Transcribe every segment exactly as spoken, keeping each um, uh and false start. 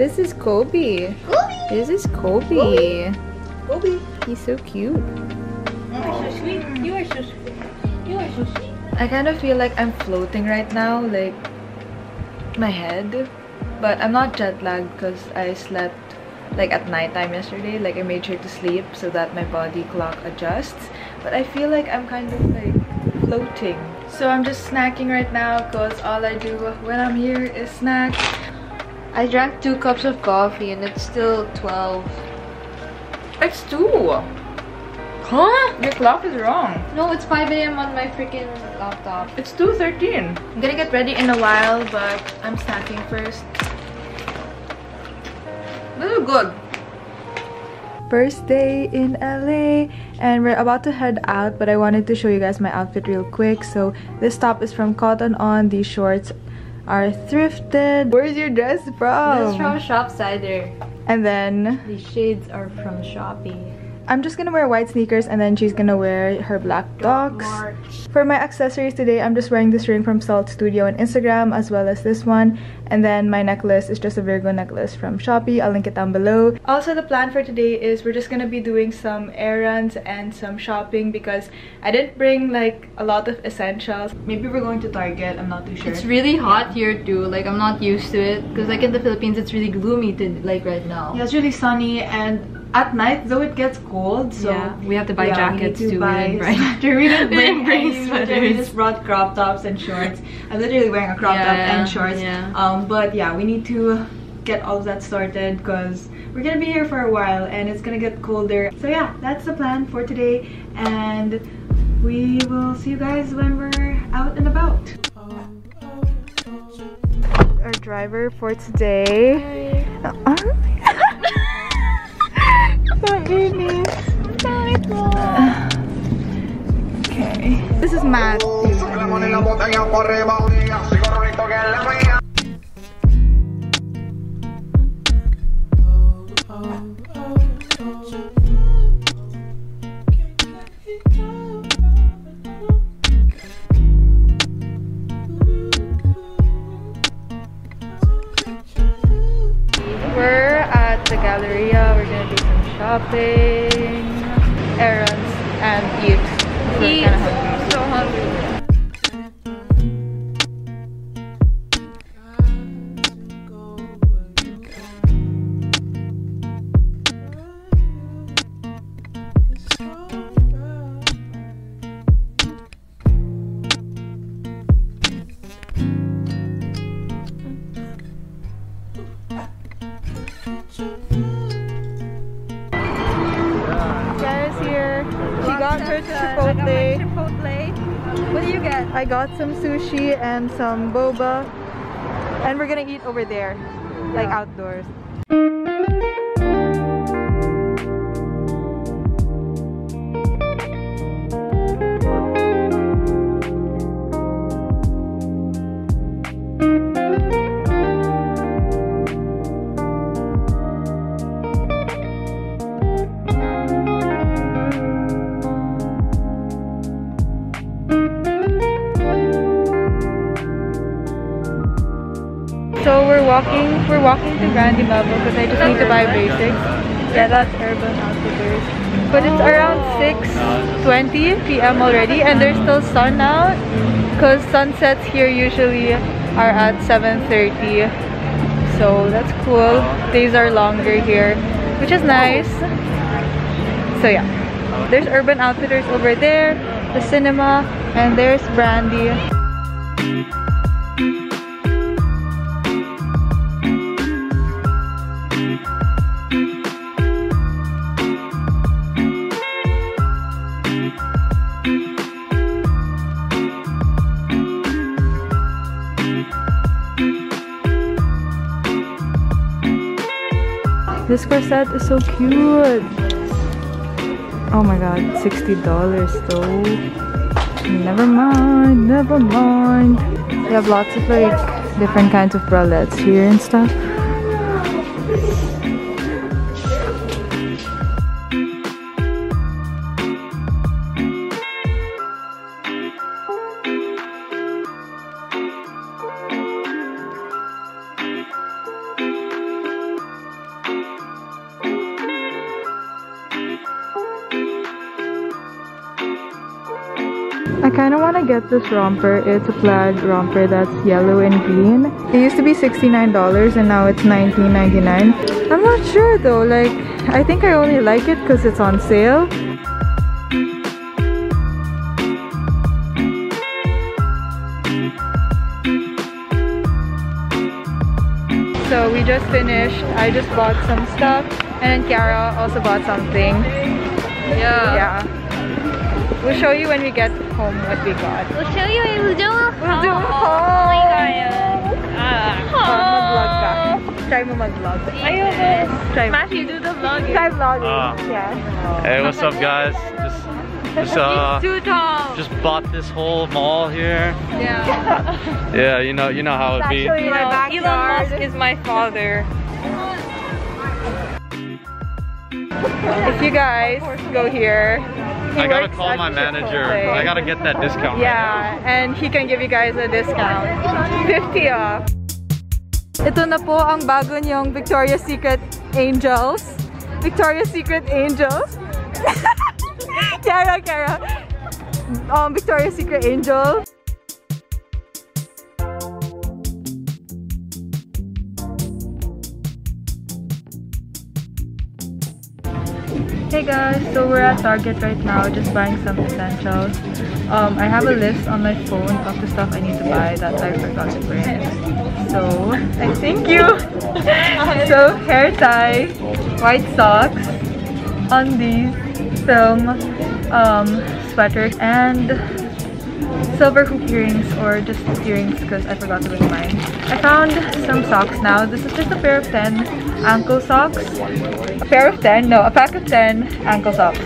this is Kobe. Kobe. This is Kobe. Kobe. Kobe. He's so cute. You are so sweet. You are so sweet. You are so sweet. I kind of feel like I'm floating right now, like my head. But I'm not jet lagged because I slept like at nighttime yesterday. Like I made sure to sleep so that my body clock adjusts. But I feel like I'm kind of like floating. So I'm just snacking right now because all I do when I'm here is snack. I drank two cups of coffee and it's still twelve. It's two. Huh? Your clock is wrong. No, it's five A M on my freaking laptop. It's two thirteen. I'm gonna get ready in a while, but I'm snacking first. This is good. First day in L A and we're about to head out, but I wanted to show you guys my outfit real quick. So this top is from Cotton On. These shorts are thrifted. Where's your dress from? This is from Shop Cider. And then these shades are from Shopee. I'm just gonna wear white sneakers and then she's gonna wear her black docs. For my accessories today, I'm just wearing this ring from SALT Studio on Instagram as well as this one. And then my necklace is just a Virgo necklace from Shopee. I'll link it down below. Also, the plan for today is we're just gonna be doing some errands and some shopping because I didn't bring like a lot of essentials. Maybe we're going to Target, I'm not too sure. It's really hot yeah. here too, like I'm not used to it. Because like in the Philippines, it's really gloomy to like right now. Yeah, it's really sunny and at night though it gets cold, so yeah, we have to buy yeah, jackets to too. Buy we didn't bring, bring sweaters. We just brought crop tops and shorts. I'm literally wearing a crop yeah, top and shorts. Yeah. Um, but yeah, we need to get all of that sorted because we're gonna be here for a while and it's gonna get colder. So yeah, that's the plan for today, and we will see you guys when we're out and about. Our driver for today. Okay. This is Matt. We're at the Galleria. We're gonna do some shopping, errands, and eat. Eat. Kind of hungry. So hungry. Chipotle. Chipotle. What do you get? I got some sushi and some boba, and we're gonna eat over there, yeah. like outdoors. We're walking to Brandy Melville because I just that's need to buy Urban. Basics. Yeah, that's Urban Outfitters. But it's around six twenty P M already and there's still sun out because sunsets here usually are at seven thirty. So that's cool. Days are longer here, which is nice. So yeah, there's Urban Outfitters over there, the cinema, and there's Brandy. This corset is so cute. Oh my god, sixty dollars though. Never mind, never mind. They have lots of like different kinds of bralettes here and stuff. I kind of want to get this romper. It's a plaid romper that's yellow and green. It used to be sixty-nine dollars and now it's nineteen ninety-nine. I'm not sure though, like I think I only like it because it's on sale. So we just finished. I just bought some stuff and Kiara also bought something. Yeah. Yeah. We'll show you when we get home what we got. We'll show you when we do a haul. We'll do a haul. Oh my god. Ah. Uh, mag-vlog ka. Try mo mag-vlog. Yes. Matthew, do the vlogging. Try vlogging. Uh, yeah. Hey, what's up guys? Just, just uh, too tall. Just bought this whole mall here. Yeah. Yeah, you know, you know how it be. You know, Elon Musk is my father. If you guys go here, I gotta call my manager. Chipotle. I gotta get that discount. Yeah, right now. And he can give you guys a discount, fifty off. Ito na po ang bago niyong Victoria's Secret Angels. Victoria's Secret Angels. Kiara, Kiara. Um, Victoria's Secret Angel. Hey guys, so we're at Target right now, just buying some essentials. Um, I have a list on my phone of the stuff I need to buy that I forgot to bring. So, I thank you! So, hair tie, white socks, undies, film, um, sweater, and silver hoop earrings, or just earrings because I forgot to bring mine. I found some socks now. This is just a pair of ten ankle socks. A pair of ten? No, a pack of ten ankle socks.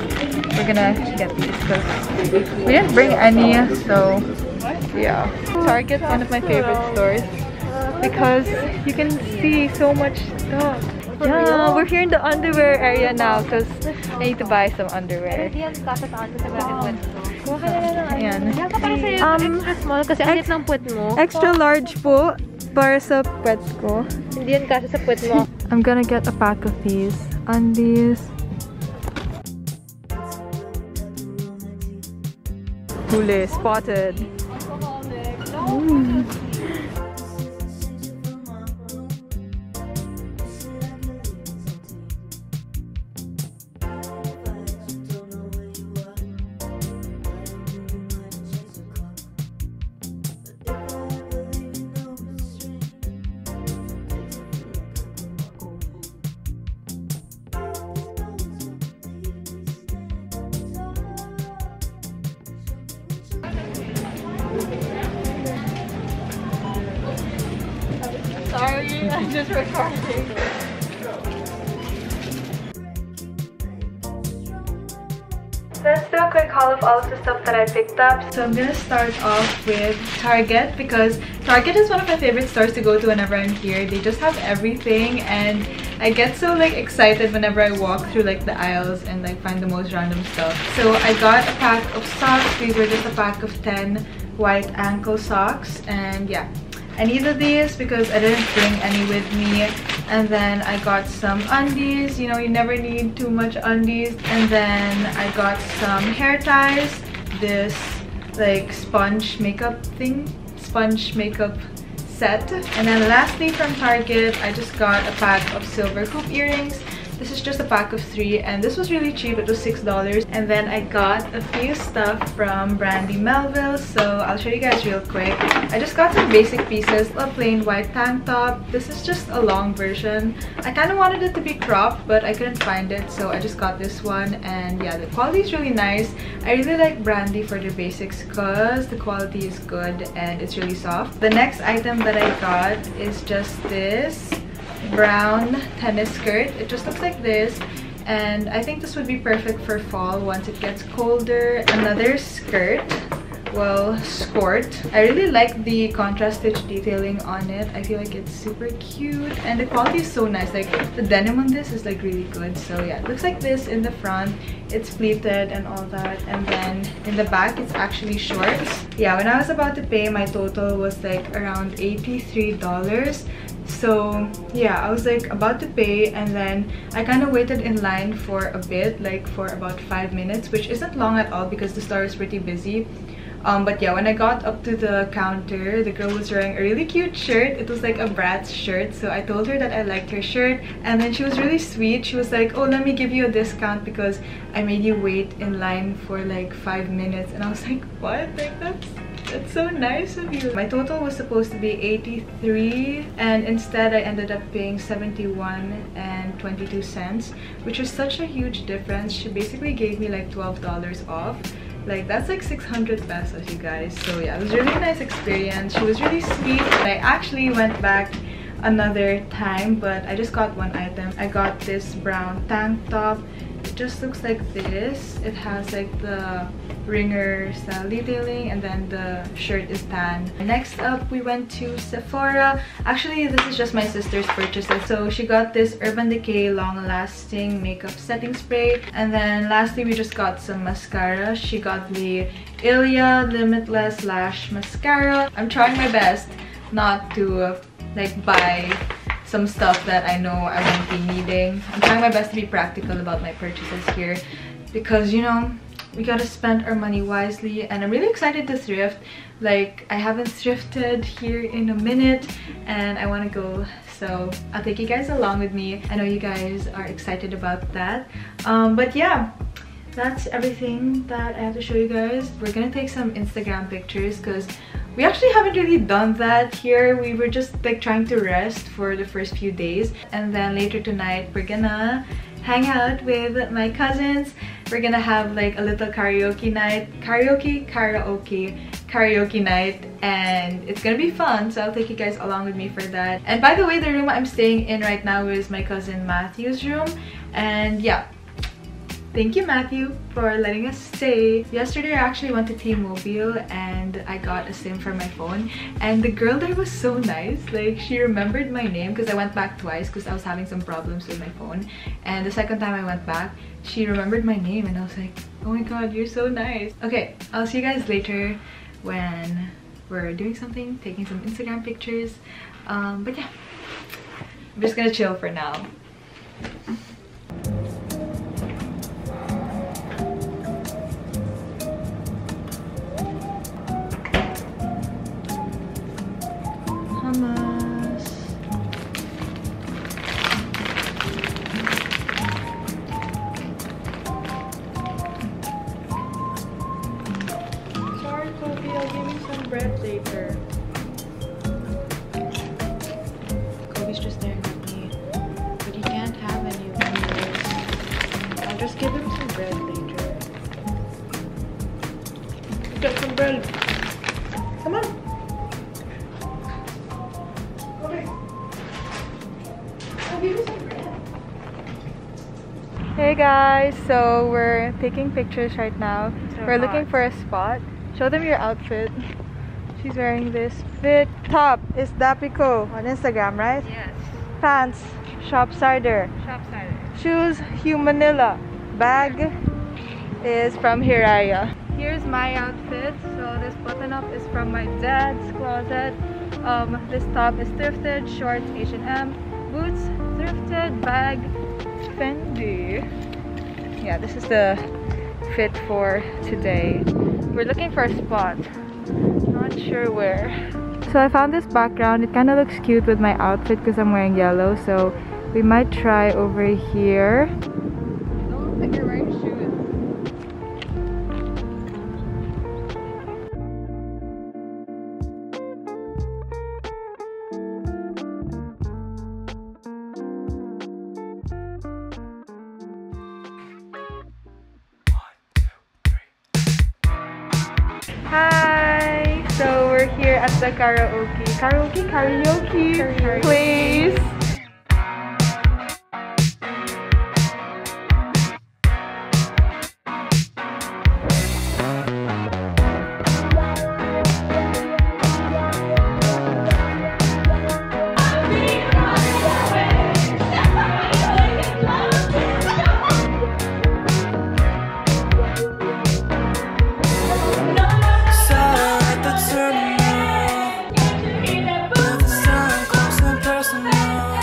We're gonna get these because we didn't bring any, so yeah. Target's one of my favorite stores because you can see so much stuff. Yeah, we're here in the underwear area now because I need to buy some underwear. Ayan. Um, extra large po para sa pwets ko. Hindi yan kasi sa pwet mo. I'm gonna get a pack of these undies. Huli, spotted. Mm. Sorry, I'm just recording. Let's do a quick haul of all of the stuff that I picked up. So I'm gonna start off with Target because Target is one of my favorite stores to go to whenever I'm here. They just have everything and I get so like excited whenever I walk through like the aisles and like find the most random stuff. So I got a pack of socks. These were just a pack of ten white ankle socks and yeah. I needed these because I didn't bring any with me. And then I got some undies. You know, you never need too much undies. And then I got some hair ties. This like sponge makeup thing. Sponge makeup set. And then lastly from Target, I just got a pack of silver hoop earrings. This is just a pack of three and this was really cheap. It was six dollars. And then I got a few stuff from Brandy Melville. So I'll show you guys real quick. I just got some basic pieces. A plain white tank top. This is just a long version. I kind of wanted it to be cropped but I couldn't find it. So I just got this one and yeah, the quality is really nice. I really like Brandy for their basics because the quality is good and it's really soft. The next item that I got is just this brown tennis skirt. It just looks like this and I think this would be perfect for fall once it gets colder. Another skirt, well, skirt. I really like the contrast stitch detailing on it. I feel like it's super cute and the quality is so nice. Like the denim on this is like really good. So yeah, it looks like this in the front. It's pleated and all that, and then in the back it's actually shorts. Yeah, when I was about to pay, my total was like around eighty-three dollars. So yeah, I was like about to pay and then I kind of waited in line for a bit, like for about five minutes, which isn't long at all because the store is pretty busy. Um, but yeah, when I got up to the counter, the girl was wearing a really cute shirt. It was like a Bratz shirt, so I told her that I liked her shirt, and then she was really sweet. She was like, oh, let me give you a discount because I made you wait in line for like five minutes. And I was like, what? Like, that's that's so nice of you. My total was supposed to be eighty-three, and instead I ended up paying seventy-one and twenty-two cents, which was such a huge difference. She basically gave me like twelve dollars off. Like, that's like six hundred pesos, you guys. So yeah, it was a really nice experience. She was really sweet. I actually went back another time, but I just got one item. I got this brown tank top. It just looks like this. It has like the ringer style detailing, and then the shirt is tan. Next up, we went to Sephora. Actually, this is just my sister's purchases. So she got this Urban Decay long lasting makeup setting spray, and then lastly we just got some mascara. She got the Ilia Limitless Lash Mascara. I'm trying my best not to uh, like buy some stuff that I know I won't be needing. I'm trying my best to be practical about my purchases here because, you know, we gotta spend our money wisely, and I'm really excited to thrift. Like, I haven't thrifted here in a minute and I want to go, so I'll take you guys along with me. I know you guys are excited about that. Um, but yeah, that's everything that I have to show you guys. We're gonna take some Instagram pictures because we actually haven't really done that here. We were just like trying to rest for the first few days, and then later tonight we're gonna hang out with my cousins. We're gonna have like a little karaoke night. Karaoke, karaoke, karaoke night, and it's gonna be fun, so I'll take you guys along with me for that. And by the way, the room I'm staying in right now is my cousin Matthew's room, and yeah, thank you, Matthew, for letting us stay. Yesterday I actually went to T-Mobile and I got a SIM for my phone, and the girl there was so nice. Like, she remembered my name because I went back twice because I was having some problems with my phone, and the second time I went back she remembered my name, and I was like, oh my god, you're so nice. Okay, I'll see you guys later when we're doing something, taking some Instagram pictures. Um, but yeah, I'm just gonna chill for now. Hey guys, so we're taking pictures right now. So we're hot. Looking for a spot. Show them your outfit. She's wearing this fit top. It's Dapiko on Instagram, right? Yes. Pants, Shop Cider. Shop Cider. Shoes, Humanila. Bag is from Hiraya. Here's my outfit. So this button up is from my dad's closet. Um, this top is thrifted. Shorts, H and M. Boots, thrifted. Bag, Fendi. Yeah, this is the fit for today. We're looking for a spot, not sure where. So I found this background. It kind of looks cute with my outfit because I'm wearing yellow, so we might try over here. Don't look like you're wearing at the karaoke, karaoke, karaoke, karaoke place. No.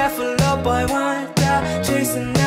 careful, oh boy, want that. Chasing